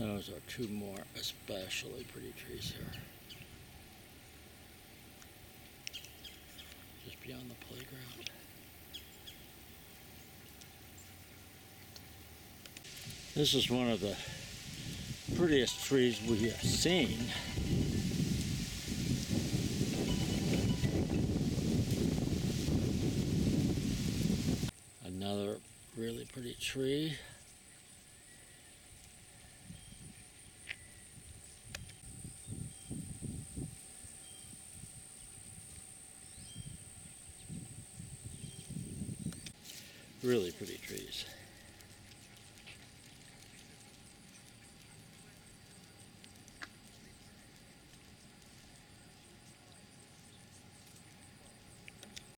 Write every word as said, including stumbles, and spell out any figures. Those are two more especially pretty trees here. Just beyond the playground. This is one of the prettiest trees we have seen. Another really pretty tree. Really pretty trees.